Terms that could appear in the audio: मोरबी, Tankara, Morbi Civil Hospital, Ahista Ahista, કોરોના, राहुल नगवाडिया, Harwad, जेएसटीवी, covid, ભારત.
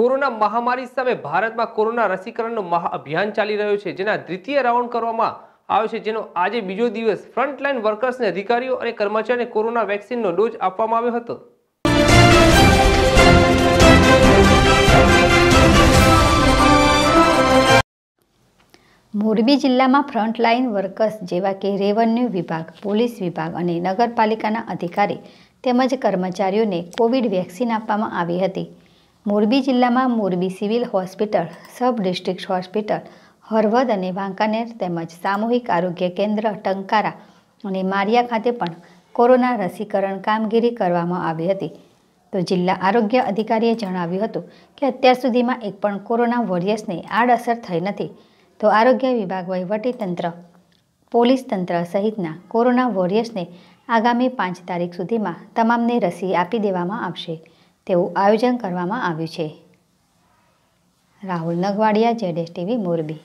Corona महामारी सामे भारत में corona रसीकरण महाअभियान चाली रह्यो छे, जेना द्वितीय राउंड करवामां आव्यो छे, जेनो आज बीजो दिवस फ्रंटलाइन वर्कर्स ने अधिकारीओ और कर्मचारीओने कोरोना वेक्सिननो डोज आपवामां आव्यो हतो। मोरबी जिला में फ्रंटलाइन वर्कर्स जेवा के रेवन्यू विभाग, पुलिस विभाग और नगरपालिकाना अधिकारी तेमज कर्मचारीओं ने कोविड वेक्सिन आपवामां आवी हती। मोरबी जिला में मोरबी civil hospital, sub district hospital Halvad और वांकानेर तेमज सामूहिक आरोग्य केन्द्र टंकारा और मारिया खाते पण कोरोना रसीकरण कामगीरी करवामां आवी हती। तो जिला आरोग्य अधिकारीए जणाव्युं हतुं के अत्यार सुधीमां एक पण कोरोना वोरियर्सने आडअसर थई नथी। तो आरोग्य विभाग, वहीवटी तंत्र, पोलिस तंत्र सहितना कोरोना वोरियर्स ने आगामी 5 तारीख सुधी में तमामने रसी आपी देवामां आवशे तेवुं आयोजन करवामां आव्युं छे। राहुल नगवाडिया, जेएसटीवी, मोरबी।